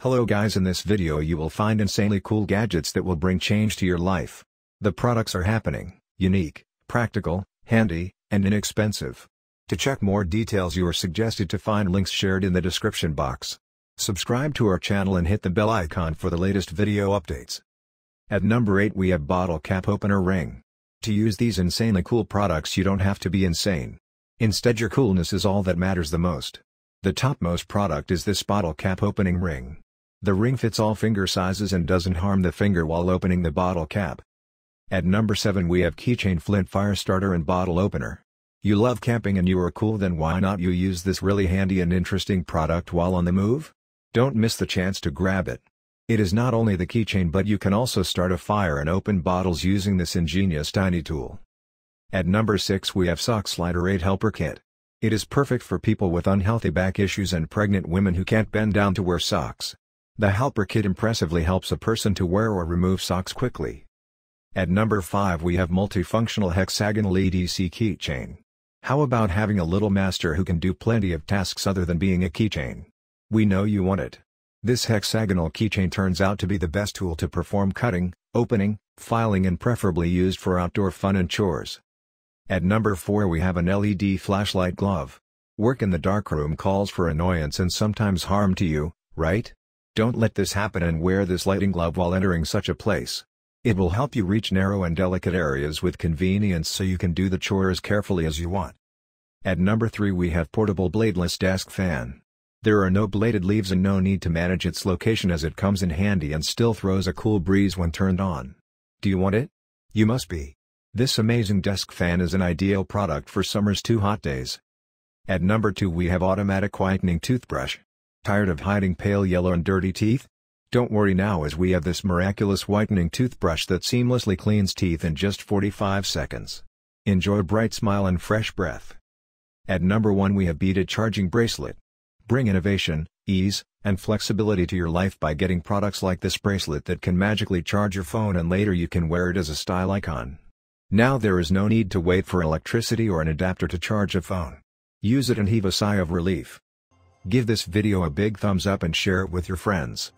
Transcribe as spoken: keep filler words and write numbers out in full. Hello guys, in this video you will find insanely cool gadgets that will bring change to your life. The products are happening, unique, practical, handy, and inexpensive. To check more details you are suggested to find links shared in the description box. Subscribe to our channel and hit the bell icon for the latest video updates. At number eight we have bottle cap opener ring. To use these insanely cool products you don't have to be insane. Instead, your coolness is all that matters the most. The topmost product is this bottle cap opening ring. The ring fits all finger sizes and doesn't harm the finger while opening the bottle cap. At number seven we have keychain flint fire starter and bottle opener. You love camping and you are cool, then why not you use this really handy and interesting product while on the move? Don't miss the chance to grab it. It is not only the keychain, but you can also start a fire and open bottles using this ingenious tiny tool. At number six we have sock slider eight helper kit. It is perfect for people with unhealthy back issues and pregnant women who can't bend down to wear socks. The helper kit impressively helps a person to wear or remove socks quickly. At number five we have multifunctional hexagonal E D C keychain. How about having a little master who can do plenty of tasks other than being a keychain? We know you want it. This hexagonal keychain turns out to be the best tool to perform cutting, opening, filing, and preferably used for outdoor fun and chores. At number four we have an L E D flashlight glove. Work in the darkroom calls for annoyance and sometimes harm to you, right? Don't let this happen and wear this lighting glove while entering such a place. It will help you reach narrow and delicate areas with convenience so you can do the chore as carefully as you want. At number three we have portable bladeless desk fan. There are no bladed leaves and no need to manage its location, as it comes in handy and still throws a cool breeze when turned on. Do you want it? You must be. This amazing desk fan is an ideal product for summer's too hot days. At number two we have automatic whitening toothbrush. Tired of hiding pale yellow and dirty teeth? Don't worry now, as we have this miraculous whitening toothbrush that seamlessly cleans teeth in just forty-five seconds. Enjoy a bright smile and fresh breath. At number one we have beaded charging bracelet. Bring innovation, ease, and flexibility to your life by getting products like this bracelet that can magically charge your phone, and later you can wear it as a style icon. Now there is no need to wait for electricity or an adapter to charge a phone. Use it and heave a sigh of relief. Give this video a big thumbs up and share it with your friends.